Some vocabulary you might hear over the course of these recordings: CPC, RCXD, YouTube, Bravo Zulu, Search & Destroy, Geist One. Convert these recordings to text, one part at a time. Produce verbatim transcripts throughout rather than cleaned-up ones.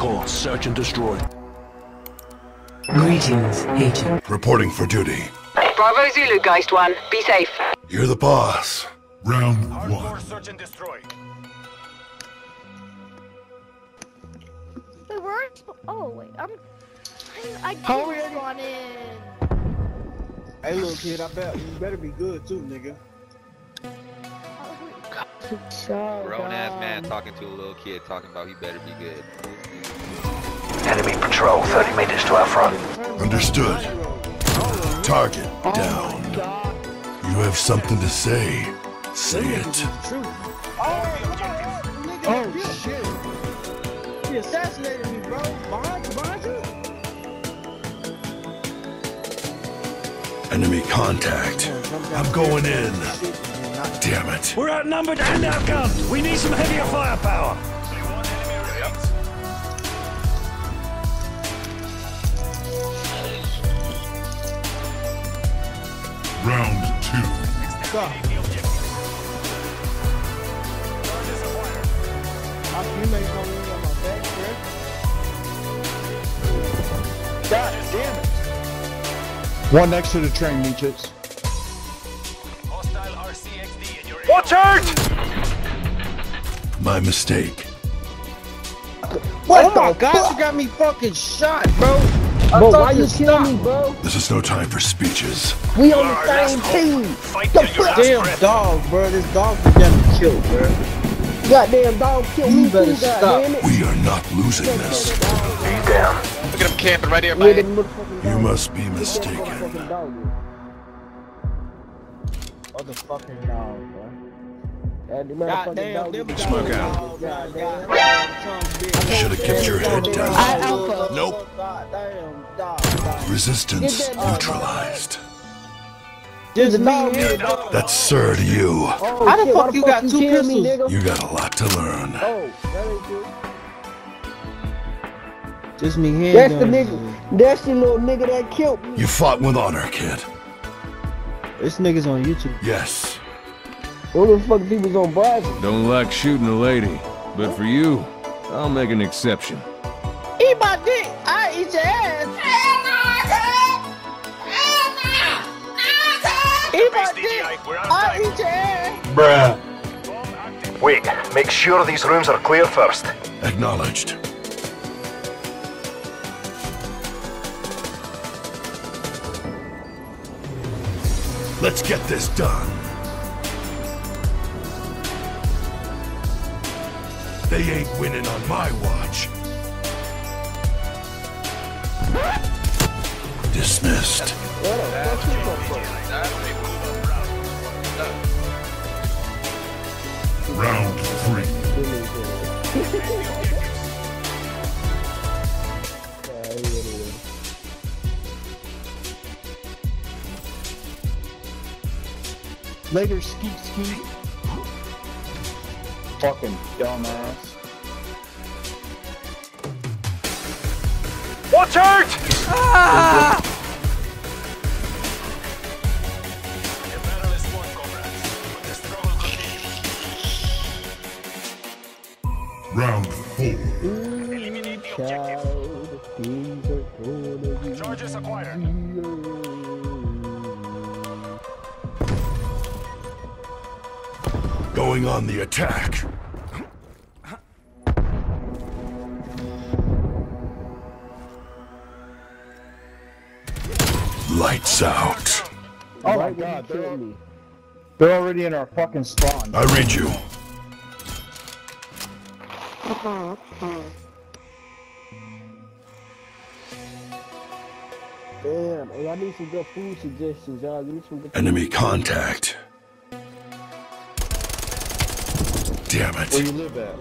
call. Search and destroy. Greetings, agent. Reporting for duty. Bravo Zulu, Geist One. Be safe. You're the boss. Round Hardcore one. Hardcore search and destroy. We weren't. Oh wait, I'm. I, I didn't want it. Hey little kid, I bet you better be good too, nigga. Grown ass man talking to a little kid, talking about he better be good. Enemy patrol, thirty meters to our front. Understood. Target down. You have something to say. Say it. Oh shit! He assassinated me, bro. Behind, behind you. Enemy contact. I'm going in. Damn it. We're outnumbered and outgunned. We need some heavier firepower. Round two. God damn it. One next to the train, midgets. Hostile R C X D in your area. Watch out! My mistake. What oh the my God, fuck? You got me fucking shot, bro. I bro, why you killing me, bro? This is no time for speeches. We on the same team. Fight the fuck? Damn breath. Dog, bro. This dog is definitely killed, bro. Goddamn dog killed me, better stop. Damn it. We are not losing this. Be down. Look at him camping right here, man. You must be mistaken. Motherfucking dog, bro. Goddamn, smoke out. I should have kept your head down. Nope. Resistance neutralized. That's sir to you. How the fuck you got two pistols? You got a lot to learn. Just me here. That's the nigga. That's the little nigga that killed me. You fought with honor, kid. This nigga's on YouTube. Yes. What the fuck he was on Bravo? Don't like shooting a lady, but for you, I'll make an exception. Eat my dick. I eat your ass. Eat my dick. I eat your ass. Bruh. Wait. Make sure these rooms are clear first. Acknowledged. Let's get this done. They ain't winning on my watch. Dismissed. Round three. Later, skeet skeet. Fucking dumbass. Watch out! Ah! The battle is won, comrades. But the struggle continues. Round four. Ooh, eliminate the objective. Charges acquired. Going on the attack. Lights out. Oh my God, they're already, they're already in our fucking spawn. I read you. Damn, hey, I need some good food suggestions, y'all. Give me some good food. Enemy contact. Damn it. Where you live at?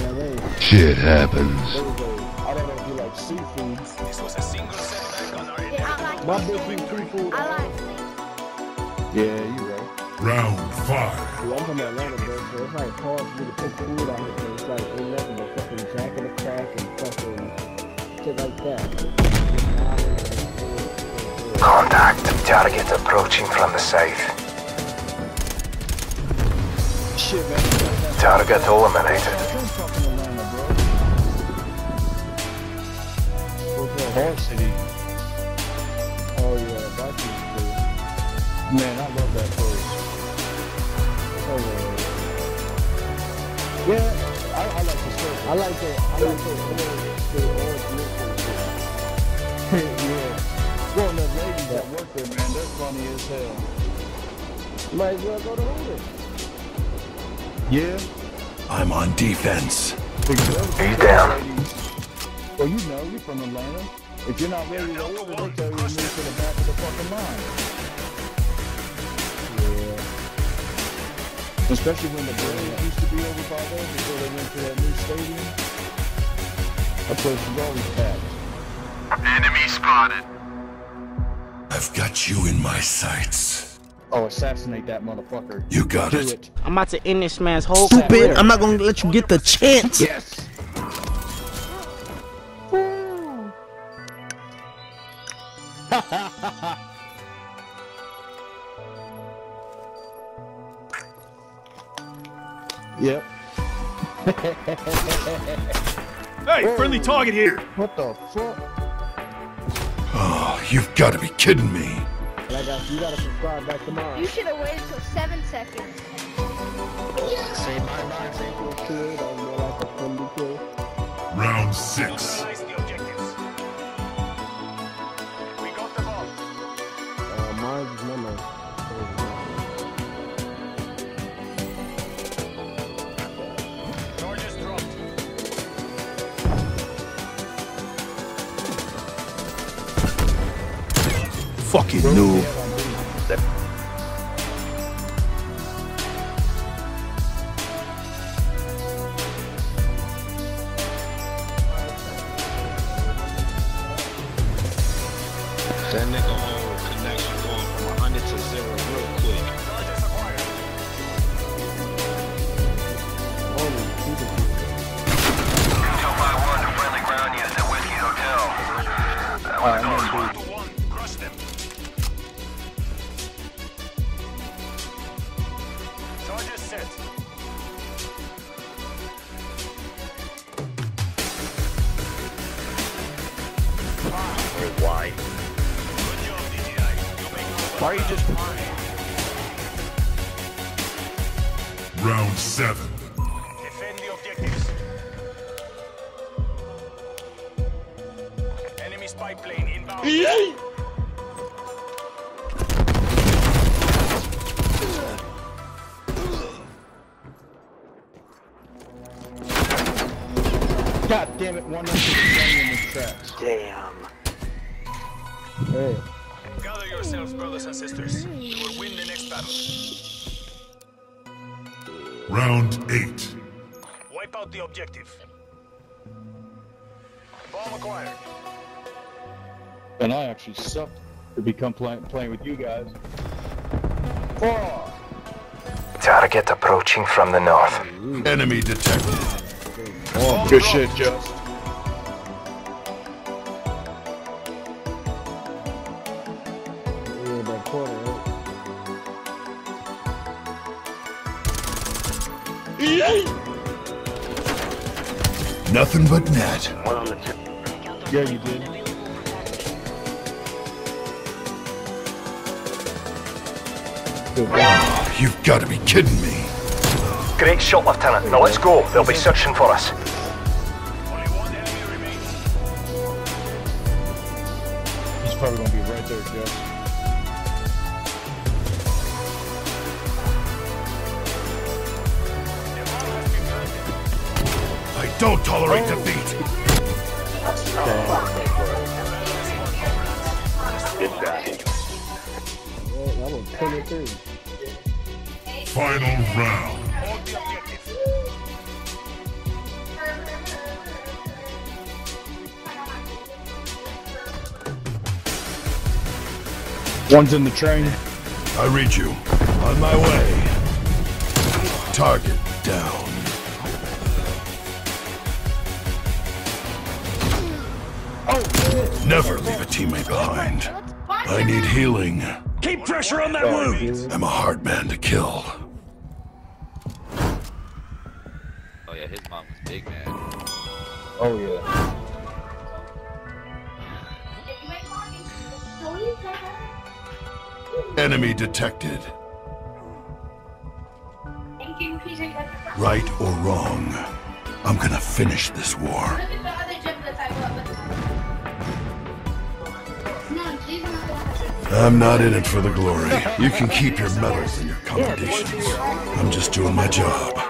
Yeah, right. Shit happens. I don't know if you like seafood. This was a single setback on our end. Yeah, I like seafood. I like seafood. Yeah, you right. Round five. Dude, I'm from Atlanta, bro, so it's like hard for me to put food on it. It's like ain't nothing but fucking Jack in the Crack and fucking shit like that. Contact. Target approaching from the south. Target eliminated. Horse City. Oh yeah, that is cool. Man, I love that place. Oh yeah. Yeah, I, I like the surf. I like the I like the the old beautiful. Yeah. Well, the ladies that work there, man, they're funny as hell. Might as well go to Holden. Yeah. I'm on defense. He's down. Well, you know, you're from Atlanta. If you're not ready to order, they'll tell you to move to the back of the fucking line. Yeah. Especially when the Braves used to be over by there before they went to that new stadium. That place is always packed. Enemy spotted. I've got you in my sights. Oh, assassinate that motherfucker. You got it. it. I'm about to end this man's whole Stupid, career. I'm not gonna let you get the chance. Yes. Woo. Yep. Hey, Whoa. Friendly target here. What the fuck? Oh, you've got to be kidding me. I got, you gotta subscribe back tomorrow. You should have waited till seven seconds. Save my box equals two, don't go like a friendly kill. Round six. We got the ball. Uh, mine's number. Charges dropped. Fucking noob. That nigga on connection going from one hundred to zero real quick. Holy Jesus. Mutual by one to friendly ground unit at Whiskey Hotel. That was a close one. Charges set. Wait, why? Why are you just flying? Round seven. Defend the objectives. Enemy spy plane inbound. Yay! God damn it, one of them is in the tracks. Damn. Hey. Gather yourselves, brothers and sisters. We will win the next battle. Round eight. Wipe out the objective. Bomb acquired. And I actually sucked to be compliant playing with you guys. Four. Target approaching from the north. Enemy detected. Oh, good shit, Joe. Nothing but net. Yeah, you did. Oh, you've got to be kidding me. Great shot, Lieutenant. Now let's go. They'll be searching for us. Only one enemy remains. He's probably going to be right there, Jeff. Don't tolerate oh. defeat. Final round. One's in the train. I read you. On my way. Target down. Never leave a teammate behind. I need healing. Keep pressure on that wound. I'm a hard man to kill. Oh yeah, his mom was big, man. Oh yeah. Enemy detected. Right or wrong, I'm gonna finish this war. I'm not in it for the glory. You can keep your medals and your commendations. I'm just doing my job.